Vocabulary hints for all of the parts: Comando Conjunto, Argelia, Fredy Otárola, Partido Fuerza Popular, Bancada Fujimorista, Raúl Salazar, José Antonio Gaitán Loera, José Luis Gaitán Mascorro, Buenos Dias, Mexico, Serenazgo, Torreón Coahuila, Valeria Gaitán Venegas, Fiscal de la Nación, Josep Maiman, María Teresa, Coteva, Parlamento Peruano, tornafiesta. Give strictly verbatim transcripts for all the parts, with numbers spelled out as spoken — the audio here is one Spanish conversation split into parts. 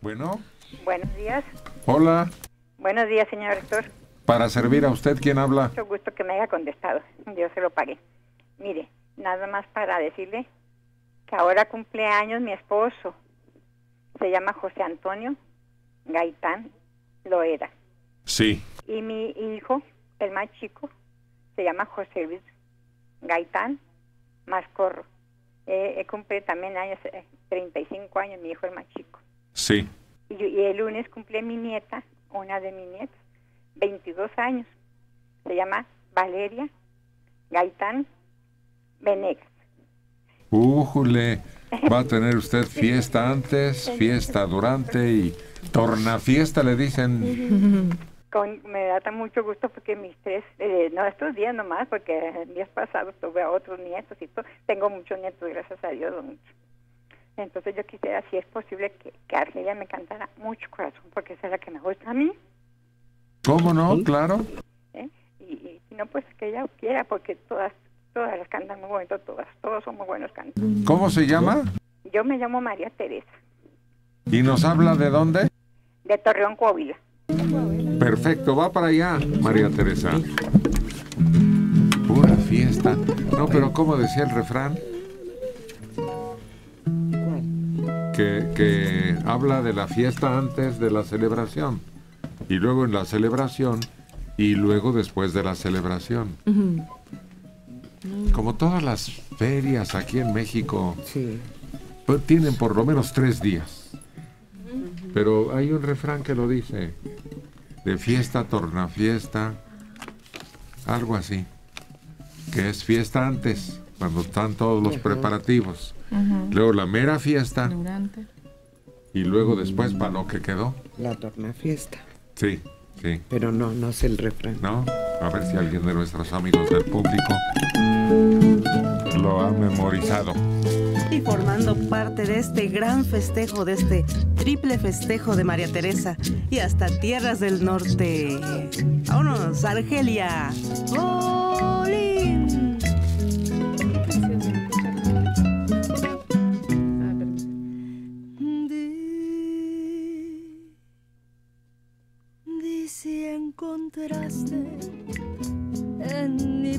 Bueno. Buenos días. Hola. Buenos días, señor rector. Para servir a usted, ¿quién habla? Mucho gusto que me haya contestado. Yo se lo pagué. Mire, nada más para decirle que ahora cumple años mi esposo. Se llama José Antonio Gaitán Loera. Sí. Y mi hijo, el más chico, se llama José Luis Gaitán Mascorro. Eh, eh, cumple también años, eh, treinta y cinco años, mi hijo el más chico. Sí. Y, y el lunes cumple mi nieta, una de mis nietas, veintidós años. Se llama Valeria Gaitán Venegas. ¡Újule! Va a tener usted fiesta antes, fiesta durante y tornafiesta, le dicen. Con, me da tan mucho gusto porque mis tres, eh, no estos días nomás, porque días pasados tuve a otros nietos y todo. Tengo muchos nietos, gracias a Dios, don. Entonces yo quisiera, si es posible, que, que Argelia me cantara Mucho Corazón, porque esa es la que me gusta a mí. ¿Cómo no? Claro. ¿Eh? Y si no, pues que ella quiera, porque todas... Todas las cantan muy bonito, todas, todos son muy buenos cantantes. ¿Cómo se llama? Yo me llamo María Teresa. ¿Y nos habla de dónde? De Torreón, Coahuila. Perfecto, va para allá, María Teresa. Pura fiesta. No, pero ¿cómo decía el refrán? Que, que habla de la fiesta antes de la celebración, y luego en la celebración, y luego después de la celebración. Uh-huh. Como todas las ferias aquí en México, sí, tienen por lo menos tres días. Pero hay un refrán que lo dice, de fiesta, tornafiesta, algo así, que es fiesta antes, cuando están todos los preparativos. Ajá. Luego la mera fiesta. Durante. Y luego después, para lo que quedó, la tornafiesta. Sí, sí. Pero no, no es el refrán. No. A ver si alguien de nuestros amigos del público lo ha memorizado. Y formando parte de este gran festejo, de este triple festejo de María Teresa y hasta tierras del norte. ¡Vámonos, Argelia! ¡Bolín! Dice, encontraste en mi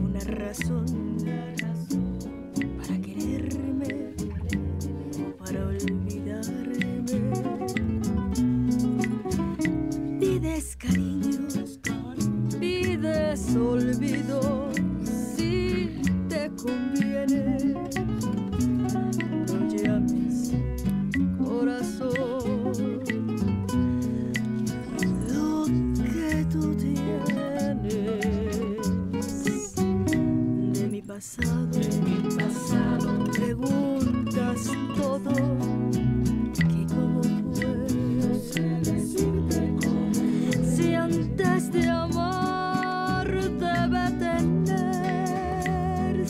una razón para quererme, para olvidarme. Pides cariños, pides olvido, si te conviene. No llames corazón. Pasado, de mi pasado, preguntas todo, que cómo puedo decirte cómo, si antes de amor debe tener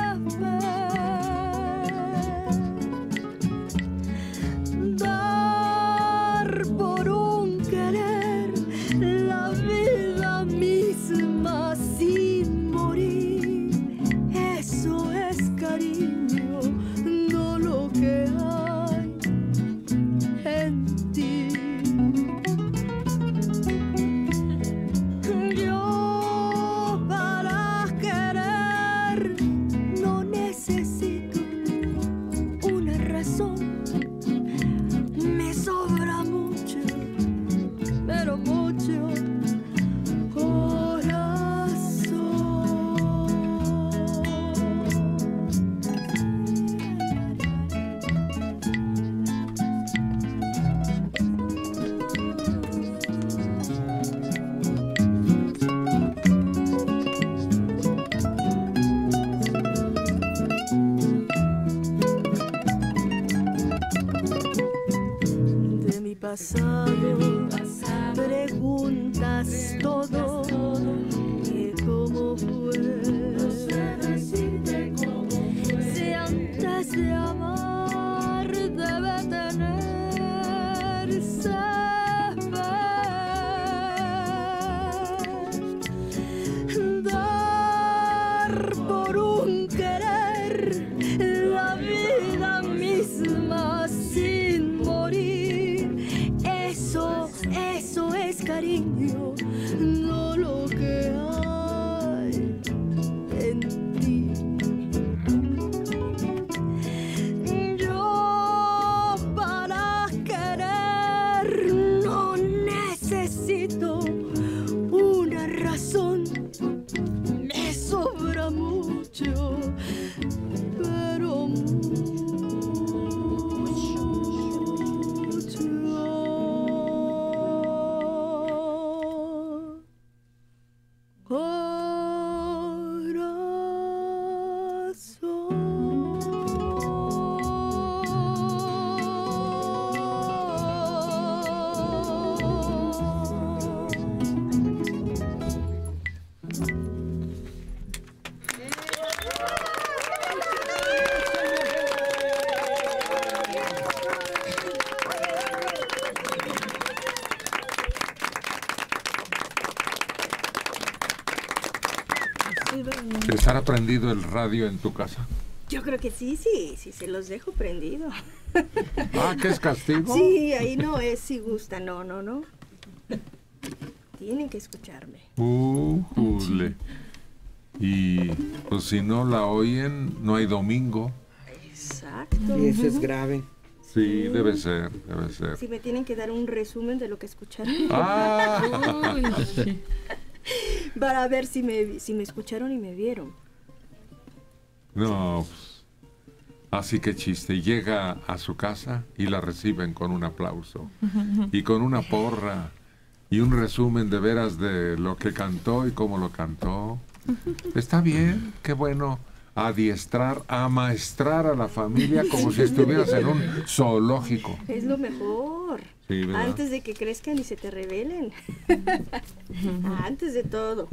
saber, dar por un querer la vida misma sin morir. Cariño, no lo que hay en ti. Yo para querer no necesito una razón. Me sobra mucho, pero mucho. Pasado, preguntas todo, que cómo fue, decirte cómo fue, si antes de amar debe tener saber, dar por un querer la vida misma. ¿Estará prendido el radio en tu casa? Yo creo que sí, sí, sí, se los dejo prendido. Ah, ¿qué es castigo? Sí, ahí no es si gusta, no, no, no. Tienen que escucharme. Uh, jule. Y pues si no la oyen, no hay domingo. Exacto. Y eso es grave. Sí, debe ser, debe ser. Si me tienen que dar un resumen de lo que escucharon. Ah. Uy. Para ver si me, si me escucharon y me vieron. No, pues, así que chiste. Llega a su casa y la reciben con un aplauso y con una porra y un resumen de veras de lo que cantó y cómo lo cantó. Está bien, qué bueno. Adiestrar, amaestrar a la familia como si estuvieras en un zoológico. Es lo mejor. Sí, antes de que crezcan y se te rebelen. Antes de todo.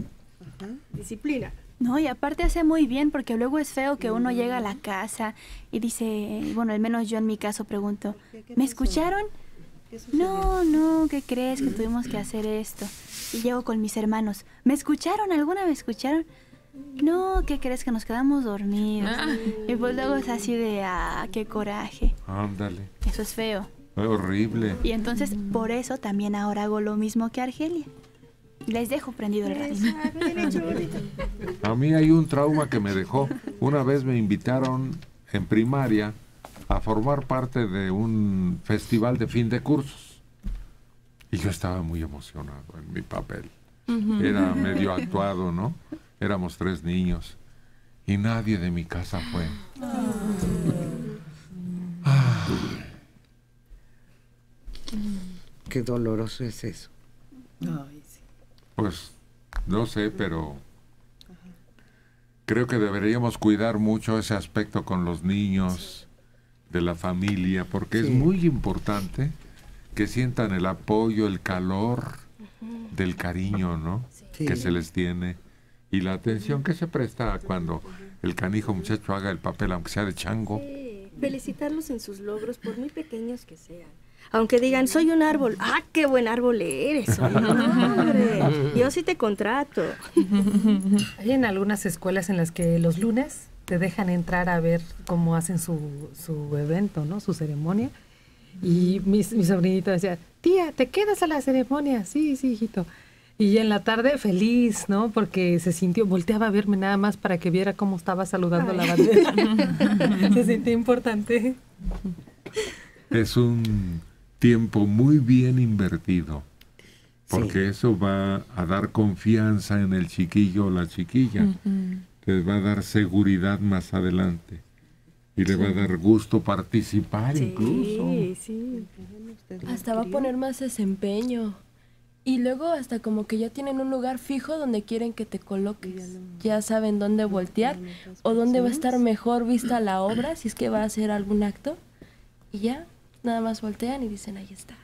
Ajá. Disciplina. No, y aparte hace muy bien, porque luego es feo que uno llega a la casa y dice, bueno, al menos yo en mi caso pregunto, ¿me escucharon? No, no, ¿qué crees? Que tuvimos que hacer esto. Y llego con mis hermanos, ¿me escucharon? ¿Alguna vez escucharon? No, ¿qué crees? Que nos quedamos dormidos. Ah. Y pues luego es así de, ah, qué coraje. Ándale. Eso es feo. Es horrible. Y entonces, por eso también ahora hago lo mismo que Argelia. Les dejo prendido el radio. A mí hay un trauma que me dejó. Una vez me invitaron en primaria a formar parte de un festival de fin de cursos. Y yo estaba muy emocionado en mi papel. Uh-huh. Era medio actuado, ¿no? Éramos tres niños. Y nadie de mi casa fue. Oh. Ah. Qué doloroso es eso. Ay. Pues no sé, pero creo que deberíamos cuidar mucho ese aspecto con los niños, de la familia, porque sí, es muy importante que sientan el apoyo, el calor del cariño, ¿no? Sí. Que se les tiene y la atención que se presta cuando el canijo muchacho haga el papel, aunque sea de chango. Sí. Felicitarlos en sus logros, por muy pequeños que sean. Aunque digan, soy un árbol. ¡Ah, qué buen árbol eres! ¡Hombre! Yo sí te contrato. Hay en algunas escuelas en las que los lunes te dejan entrar a ver cómo hacen su, su evento, ¿no? Su ceremonia. Y mi, mi sobrinito decía, tía, ¿te quedas a la ceremonia? Sí, sí, hijito. Y en la tarde feliz, ¿no? Porque se sintió, volteaba a verme nada más para que viera cómo estaba saludando. Ay. La bandera. Se sintió importante. Es un tiempo muy bien invertido, porque sí, eso va a dar confianza en el chiquillo o la chiquilla. Uh-huh. Les va a dar seguridad más adelante y le sí, va a dar gusto participar, sí, incluso. Sí, sí. Hasta va a poner más desempeño. Y luego hasta como que ya tienen un lugar fijo donde quieren que te coloques. Ya saben dónde voltear o dónde va a estar mejor vista la obra, si es que va a hacer algún acto. Y ya, nada más voltean y dicen, ahí está.